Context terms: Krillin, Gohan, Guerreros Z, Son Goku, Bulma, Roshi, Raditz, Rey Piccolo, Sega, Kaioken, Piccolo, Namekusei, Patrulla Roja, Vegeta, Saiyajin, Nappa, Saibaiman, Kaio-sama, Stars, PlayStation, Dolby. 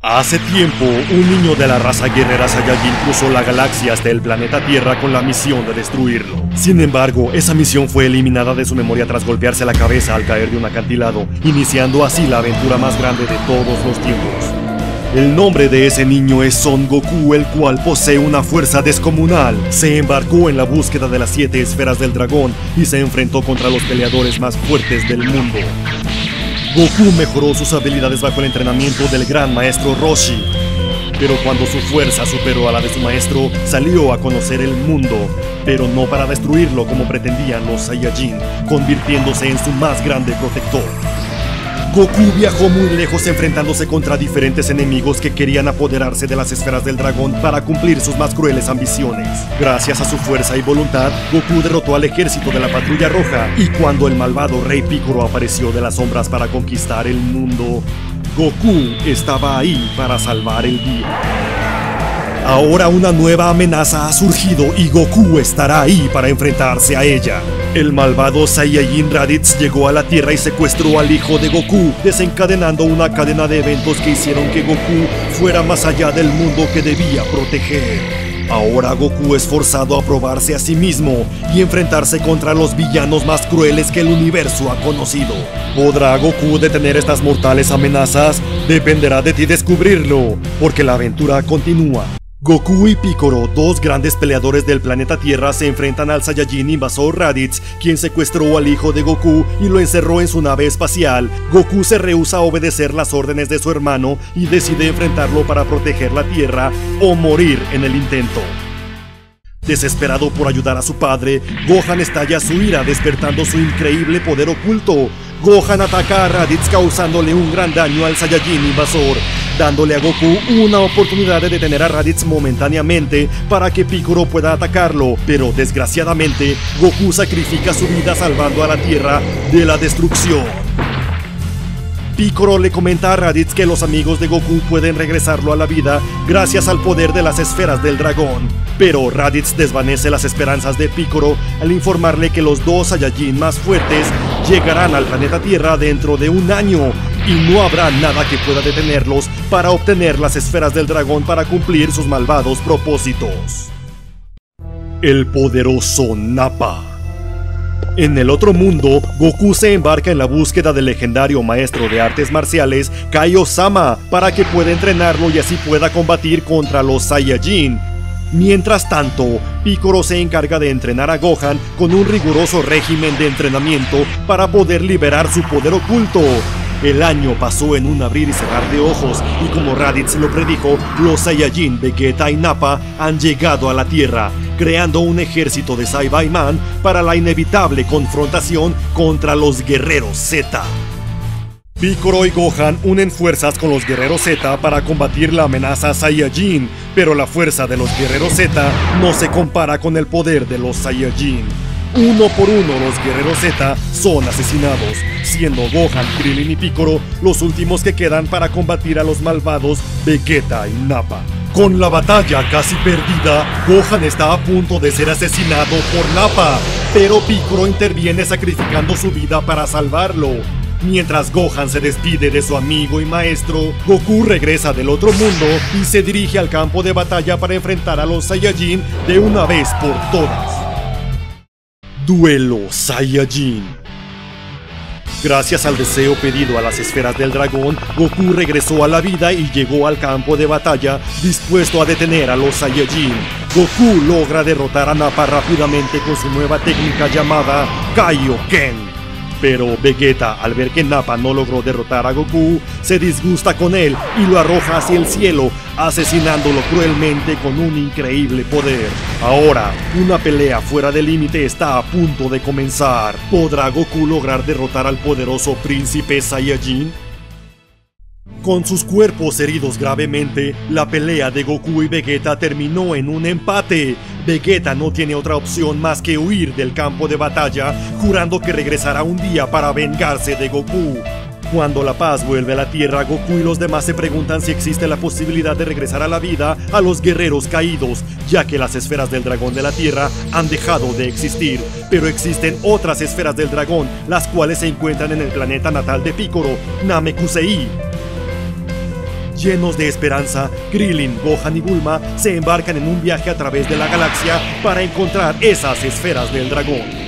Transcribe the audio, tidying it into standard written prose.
Hace tiempo, un niño de la raza guerrera Saiyajin cruzó la galaxia hasta el planeta Tierra con la misión de destruirlo. Sin embargo, esa misión fue eliminada de su memoria tras golpearse la cabeza al caer de un acantilado, iniciando así la aventura más grande de todos los tiempos. El nombre de ese niño es Son Goku, el cual posee una fuerza descomunal. Se embarcó en la búsqueda de las 7 esferas del dragón y se enfrentó contra los peleadores más fuertes del mundo. Goku mejoró sus habilidades bajo el entrenamiento del gran maestro Roshi, pero cuando su fuerza superó a la de su maestro, salió a conocer el mundo, pero no para destruirlo como pretendían los Saiyajin, convirtiéndose en su más grande protector. Goku viajó muy lejos enfrentándose contra diferentes enemigos que querían apoderarse de las esferas del dragón para cumplir sus más crueles ambiciones. Gracias a su fuerza y voluntad, Goku derrotó al ejército de la Patrulla Roja, y cuando el malvado Rey Piccolo apareció de las sombras para conquistar el mundo, Goku estaba ahí para salvar el día. Ahora una nueva amenaza ha surgido y Goku estará ahí para enfrentarse a ella. El malvado Saiyajin Raditz llegó a la Tierra y secuestró al hijo de Goku, desencadenando una cadena de eventos que hicieron que Goku fuera más allá del mundo que debía proteger. Ahora Goku es forzado a probarse a sí mismo y enfrentarse contra los villanos más crueles que el universo ha conocido. ¿Podrá Goku detener estas mortales amenazas? Dependerá de ti descubrirlo, porque la aventura continúa. Goku y Piccolo, dos grandes peleadores del planeta Tierra, se enfrentan al Saiyajin invasor Raditz, quien secuestró al hijo de Goku y lo encerró en su nave espacial. Goku se rehúsa a obedecer las órdenes de su hermano y decide enfrentarlo para proteger la Tierra o morir en el intento. Desesperado por ayudar a su padre, Gohan estalla su ira despertando su increíble poder oculto. Gohan ataca a Raditz causándole un gran daño al Saiyajin invasor, dándole a Goku una oportunidad de detener a Raditz momentáneamente para que Piccolo pueda atacarlo, pero desgraciadamente Goku sacrifica su vida salvando a la Tierra de la destrucción. Piccolo le comenta a Raditz que los amigos de Goku pueden regresarlo a la vida gracias al poder de las esferas del dragón, pero Raditz desvanece las esperanzas de Piccolo al informarle que los dos Saiyajin más fuertes llegarán al planeta Tierra dentro de un año y no habrá nada que pueda detenerlos para obtener las esferas del dragón para cumplir sus malvados propósitos. El poderoso Nappa. En el otro mundo, Goku se embarca en la búsqueda del legendario maestro de artes marciales Kaio-sama para que pueda entrenarlo y así pueda combatir contra los Saiyajin. Mientras tanto, Piccolo se encarga de entrenar a Gohan con un riguroso régimen de entrenamiento para poder liberar su poder oculto. El año pasó en un abrir y cerrar de ojos, y como Raditz lo predijo, los Saiyajin, Vegeta y Nappa han llegado a la Tierra, creando un ejército de Saibaiman para la inevitable confrontación contra los Guerreros Z. Piccolo y Gohan unen fuerzas con los Guerreros Z para combatir la amenaza Saiyajin, pero la fuerza de los Guerreros Z no se compara con el poder de los Saiyajin. Uno por uno los Guerreros Z son asesinados, siendo Gohan, Krillin y Piccolo los últimos que quedan para combatir a los malvados Vegeta y Nappa. Con la batalla casi perdida, Gohan está a punto de ser asesinado por Nappa, pero Piccolo interviene sacrificando su vida para salvarlo. Mientras Gohan se despide de su amigo y maestro, Goku regresa del otro mundo y se dirige al campo de batalla para enfrentar a los Saiyajin de una vez por todas. Duelo Saiyajin. Gracias al deseo pedido a las esferas del dragón, Goku regresó a la vida y llegó al campo de batalla dispuesto a detener a los Saiyajin. Goku logra derrotar a Nappa rápidamente con su nueva técnica llamada Kaioken. Pero Vegeta, al ver que Nappa no logró derrotar a Goku, se disgusta con él y lo arroja hacia el cielo, asesinándolo cruelmente con un increíble poder. Ahora, una pelea fuera de límite está a punto de comenzar. ¿Podrá Goku lograr derrotar al poderoso príncipe Saiyajin? Con sus cuerpos heridos gravemente, la pelea de Goku y Vegeta terminó en un empate. Vegeta no tiene otra opción más que huir del campo de batalla, jurando que regresará un día para vengarse de Goku. Cuando la paz vuelve a la Tierra, Goku y los demás se preguntan si existe la posibilidad de regresar a la vida a los guerreros caídos, ya que las esferas del dragón de la Tierra han dejado de existir, pero existen otras esferas del dragón, las cuales se encuentran en el planeta natal de Piccolo, Namekusei. Llenos de esperanza, Krillin, Gohan y Bulma se embarcan en un viaje a través de la galaxia para encontrar esas esferas del dragón.